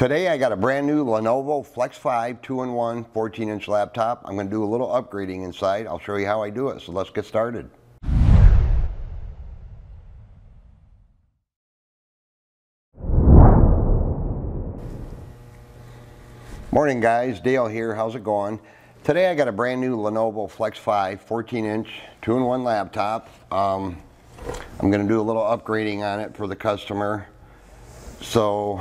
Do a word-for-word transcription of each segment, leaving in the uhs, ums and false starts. Today I got a brand new Lenovo Flex five two in one fourteen inch laptop. I'm going to do a little upgrading inside. I'll show you how I do it, so let's get started. Morning guys, Dale here. How's it going? Today I got a brand new Lenovo Flex five fourteen inch two in one laptop. Um, I'm going to do a little upgrading on it for the customer. So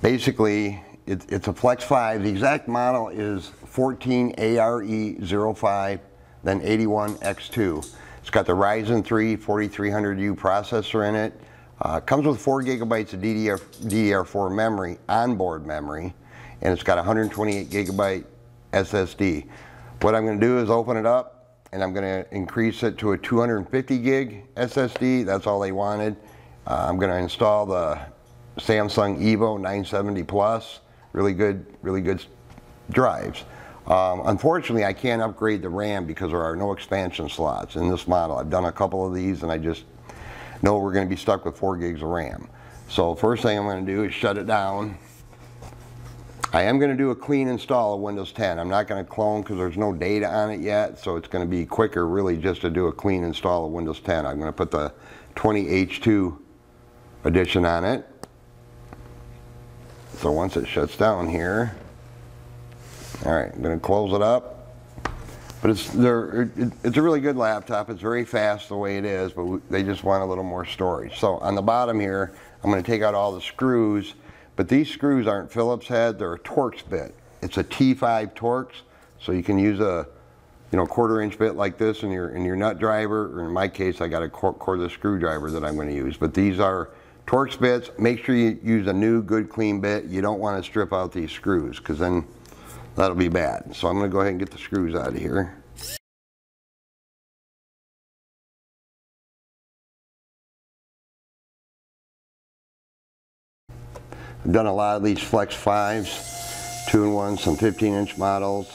basically, it, it's a Flex five. The exact model is fourteen A R E zero five, then eighty-one X two. It's got the Ryzen three forty-three hundred U processor in it. Uh, comes with four gigabytes of D D R four memory, onboard memory, and it's got one hundred twenty-eight gigabyte S S D. What I'm going to do is open it up, and I'm going to increase it to a two hundred fifty gig S S D. That's all they wanted. Uh, I'm going to install the Samsung EVO nine seventy Plus, really good, really good drives. Um, unfortunately, I can't upgrade the RAM because there are no expansion slots in this model. I've done a couple of these, and I just know we're going to be stuck with four gigs of RAM. So first thing I'm going to do is shut it down. I am going to do a clean install of Windows ten. I'm not going to clone because there's no data on it yet, so it's going to be quicker really just to do a clean install of Windows ten. I'm going to put the twenty H two edition on it. So once it shuts down here, all right, I'm going to close it up. But it's there. It, it's a really good laptop. It's very fast the way it is, but we, they just want a little more storage. So on the bottom here, I'm going to take out all the screws. But these screws aren't Phillips head; they're a Torx bit. It's a T five Torx, so you can use a, you know, quarter inch bit like this in your in your nut driver. Or in my case, I got a quarter screwdriver that I'm going to use. But these are Torx bits. Make sure you use a new good clean bit. You don't want to strip out these screws because then that'll be bad. So I'm going to go ahead and get the screws out of here. I've done a lot of these Flex fives, two in one, some fifteen inch models,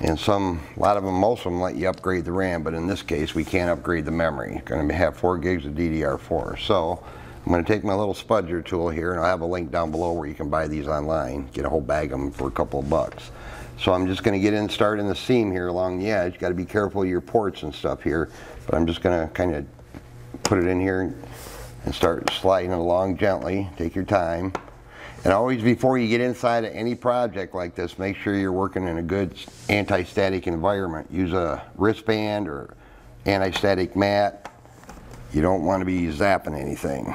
and some, a lot of them, most of them let you upgrade the RAM, but in this case we can't upgrade the memory. You're going to have four gigs of D D R four. So I'm going to take my little spudger tool here, and I'll have a link down below where you can buy these online, get a whole bag of them for a couple of bucks. So I'm just going to get in, start in the seam here along the edge. You've got to be careful of your ports and stuff here, but I'm just going to kind of put it in here and start sliding it along gently. Take your time. And always, before you get inside of any project like this, make sure you're working in a good anti-static environment. Use a wristband or anti-static mat. You don't want to be zapping anything.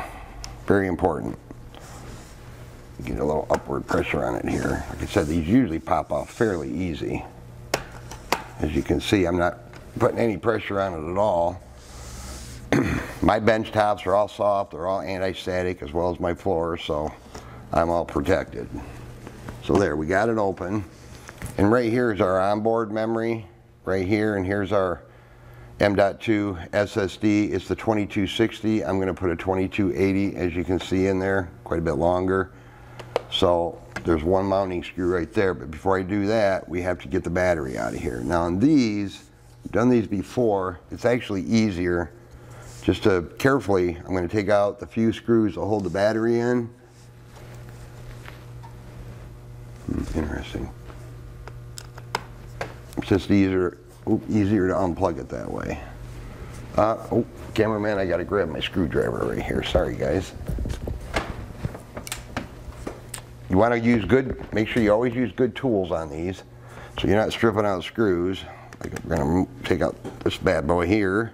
Very important. Get a little upward pressure on it here. Like I said, these usually pop off fairly easy. As you can see, I'm not putting any pressure on it at all. My bench tops are all soft, they're all anti-static, as well as my floor, so I'm all protected. So there, we got it open. And right here is our onboard memory, right here, and here's our M dot two S S D. It's the twenty-two sixty. I'm going to put a twenty-two eighty, as you can see in there, quite a bit longer. So there's one mounting screw right there, but before I do that, we have to get the battery out of here. Now on these, I've done these before, it's actually easier. Just to carefully, I'm going to take out the few screws that hold the battery in. Interesting. It's just easier, easier to unplug it that way. Uh, oh, cameraman, I got to grab my screwdriver right here. Sorry, guys. You want to use good, make sure you always use good tools on these, so you're not stripping out screws. We're going to take out this bad boy here.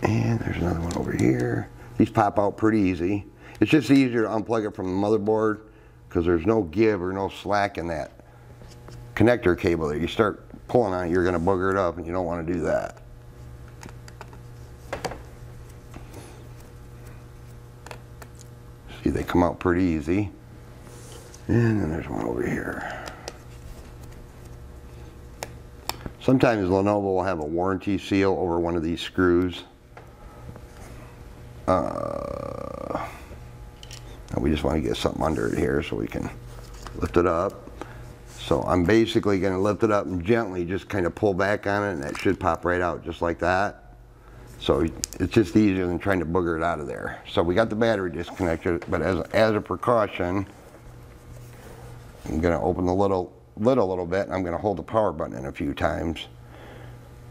And there's another one over here. These pop out pretty easy. It's just easier to unplug it from the motherboard because there's no give or no slack in that connector cable there. You start pulling on it, you're going to booger it up, and you don't want to do that. See, they come out pretty easy. And then there's one over here. Sometimes Lenovo will have a warranty seal over one of these screws. Uh, we just want to get something under it here so we can lift it up. So I'm basically going to lift it up and gently just kind of pull back on it, and that should pop right out just like that. So it's just easier than trying to booger it out of there. So we got the battery disconnected, but as, as a precaution, I'm gonna open the little lid a little bit, and I'm gonna hold the power button in a few times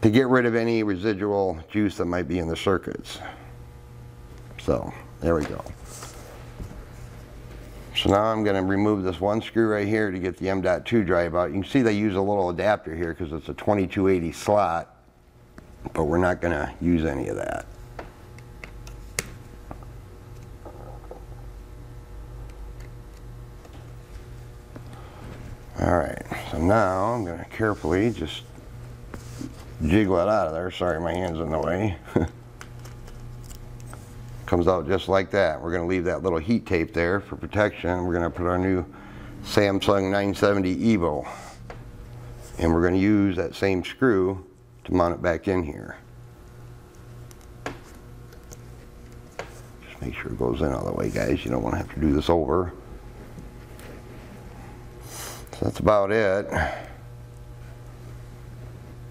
to get rid of any residual juice that might be in the circuits. So there we go. So now I'm gonna remove this one screw right here to get the M dot two drive out. You can see they use a little adapter here because it's a twenty-two eighty slot, but we're not gonna use any of that. All right, so now I'm gonna carefully just jiggle it out of there. Sorry, my hand's in the way. Comes out just like that. We're gonna leave that little heat tape there for protection. We're gonna put our new Samsung nine seventy EVO, and we're gonna use that same screw to mount it back in here. Just make sure it goes in all the way, guys. You don't wanna have to do this over. So that's about it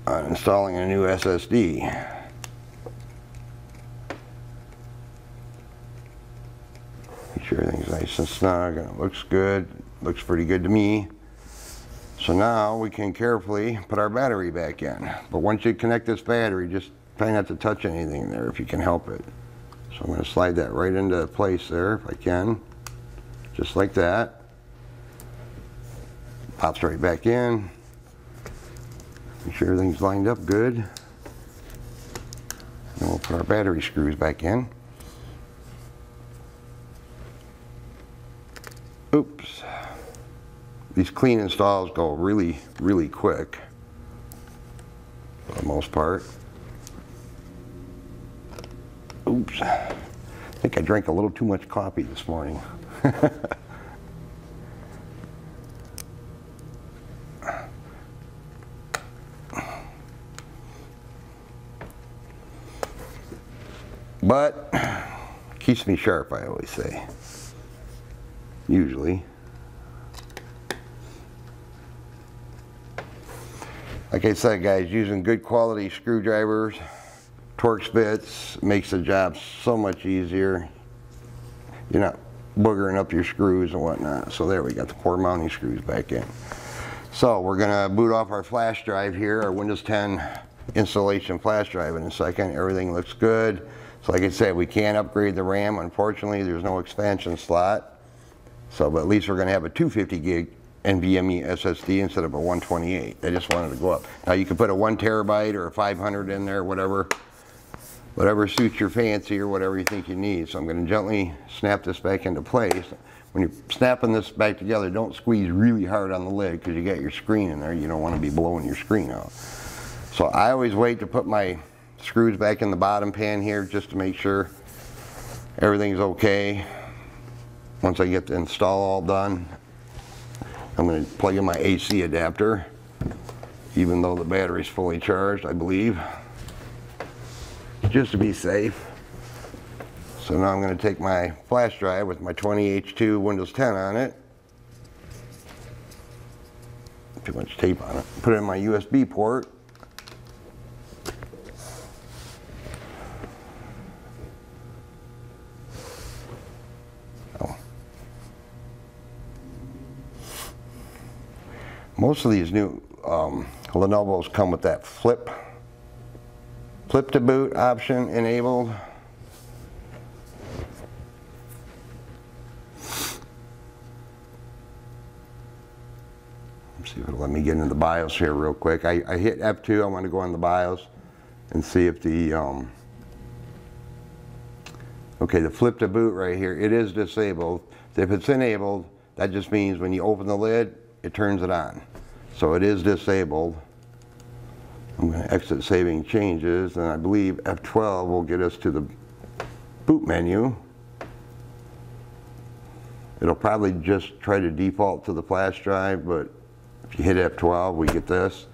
on installing a new S S D. Sure, everything's nice and snug, and it looks good. Looks pretty good to me. So now we can carefully put our battery back in. But once you connect this battery, just try not to touch anything there if you can help it. So I'm going to slide that right into place there if I can. Just like that. Pops right back in. Make sure everything's lined up good. And we'll put our battery screws back in. Oops. These clean installs go really, really quick for the most part. Oops. I think I drank a little too much coffee this morning. But keeps me sharp, I always say. Usually. Like I said, guys, using good quality screwdrivers, Torx bits, makes the job so much easier. You're not boogering up your screws and whatnot. So there we got the four mounting screws back in. So we're gonna boot off our flash drive here, our Windows ten installation flash drive in a second. Everything looks good. So like I said, we can't upgrade the RAM. Unfortunately, there's no expansion slot. So, but at least we're going to have a two hundred fifty gig NVMe S S D instead of a one twenty-eight. They just wanted to go up. Now you can put a one terabyte or a five hundred in there, whatever, whatever suits your fancy or whatever you think you need. So I'm going to gently snap this back into place. When you're snapping this back together, don't squeeze really hard on the lid because you got your screen in there. You don't want to be blowing your screen out. So I always wait to put my screws back in the bottom pan here just to make sure everything's okay. Once I get the install all done, I'm going to plug in my A C adapter, even though the battery's fully charged, I believe, just to be safe. So now I'm going to take my flash drive with my twenty H two Windows ten on it, too much tape on it, put it in my U S B port. Most of these new um, Lenovo's come with that flip, flip to boot option enabled. Let's see if it'll let me get into the BIOS here real quick. I, I hit F two, I want to go on the BIOS and see if the, um, okay, the flip to boot right here, it is disabled. If it's enabled, that just means when you open the lid, it turns it on. So it is disabled. I'm going to exit saving changes, and I believe F twelve will get us to the boot menu. It'll probably just try to default to the flash drive, but if you hit F twelve, we get this.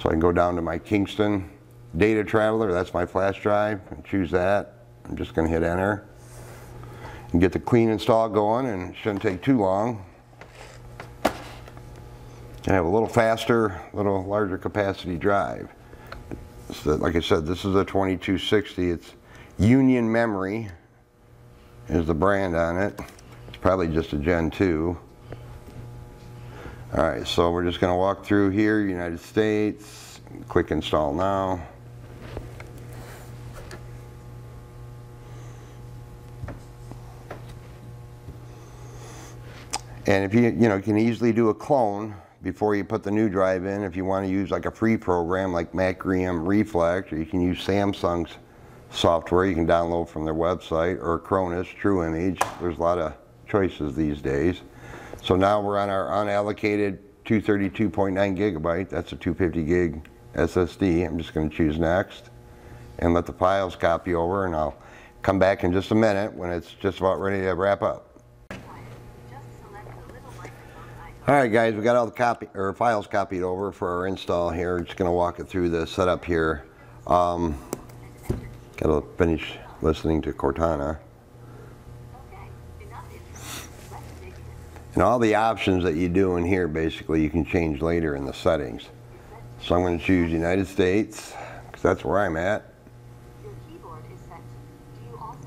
So I can go down to my Kingston Data Traveler, that's my flash drive, and choose that. I'm just going to hit enter and get the clean install going, and it shouldn't take too long. I have a little faster, little larger capacity drive. So like I said, this is a twenty-two sixty. It's Union Memory is the brand on it. It's probably just a Gen two. All right, so we're just going to walk through here, United States, click install now. And if you, you know, you can easily do a clone before you put the new drive in if you want to use like a free program like Macrium Reflect, or you can use Samsung's software you can download from their website, or Acronis True Image. There's a lot of choices these days. So now we're on our unallocated two thirty-two point nine gigabyte. That's a two hundred fifty gig S S D. I'm just going to choose next and let the files copy over, and I'll come back in just a minute when it's just about ready to wrap up. All right, guys, we got all the copy or files copied over for our install here. We're just going to walk it through the setup here. Um, got to finish listening to Cortana. And all the options that you do in here, basically, you can change later in the settings. So I'm going to choose United States, because that's where I'm at.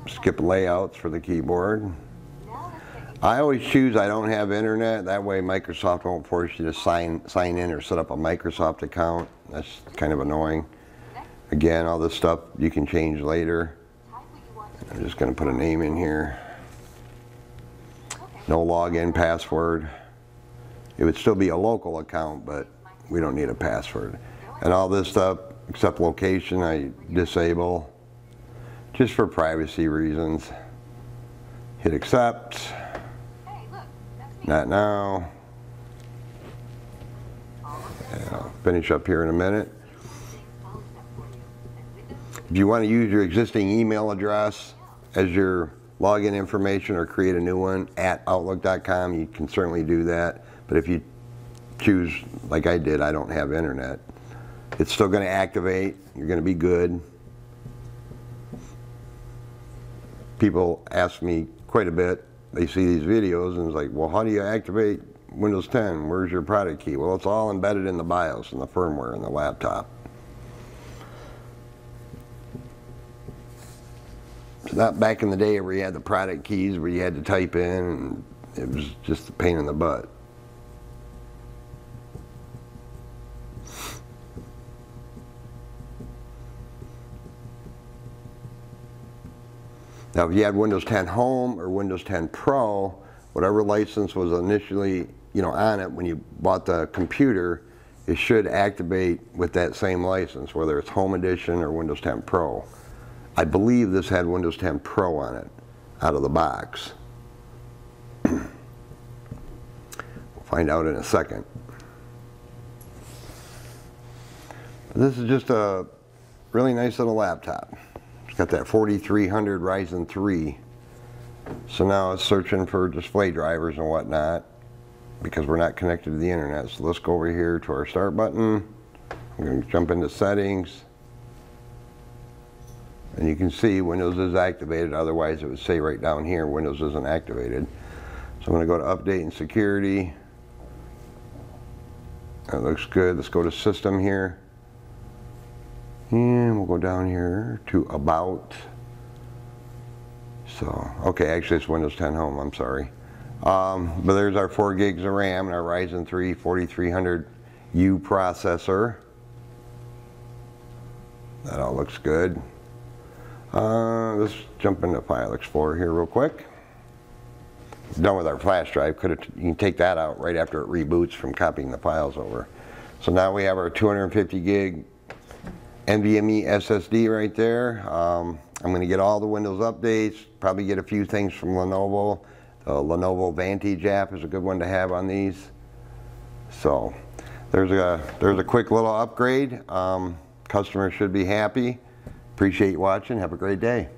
Skip layouts for the keyboard. I always choose I don't have internet. That way Microsoft won't force you to sign, sign in or set up a Microsoft account. That's kind of annoying. Again, all this stuff you can change later. I'm just going to put a name in here. No login password. It would still be a local account, but we don't need a password. And all this stuff, except location, I disable just for privacy reasons. Hit accept. Hey, look, that's me. Not now. And I'll finish up here in a minute. If you want to use your existing email address as your login information or create a new one at outlook dot com, you can certainly do that. But if you choose, like I did, I don't have internet, it's still going to activate. You're going to be good. People ask me quite a bit. They see these videos and it's like, well, how do you activate Windows ten? Where's your product key? Well, it's all embedded in the BIOS and the firmware in the laptop. Not back in the day where you had the product keys where you had to type in, and it was just a pain in the butt. Now if you had Windows ten Home or Windows ten Pro, whatever license was initially, you know, on it when you bought the computer, it should activate with that same license, whether it's Home Edition or Windows ten Pro. I believe this had Windows ten Pro on it, out of the box. We'll find out in a second. This is just a really nice little laptop. It's got that forty-three hundred Ryzen three. So now it's searching for display drivers and whatnot, because we're not connected to the internet. So let's go over here to our start button. I'm going to jump into settings. And you can see Windows is activated, otherwise it would say right down here Windows isn't activated. So I'm going to go to Update and Security. That looks good. Let's go to System here. And we'll go down here to About. So, okay, actually it's Windows ten Home, I'm sorry. Um, but there's our four gigs of RAM and our Ryzen three forty-three hundred U processor. That all looks good. Uh, let's jump into File Explorer here real quick. Done with our flash drive. Could have, you can take that out right after it reboots from copying the files over. So now we have our two hundred fifty gig NVMe S S D right there. Um, I'm going to get all the Windows updates, probably get a few things from Lenovo. The Lenovo Vantage app is a good one to have on these. So there's a, there's a quick little upgrade. Um, customers should be happy. Appreciate you watching. Have a great day.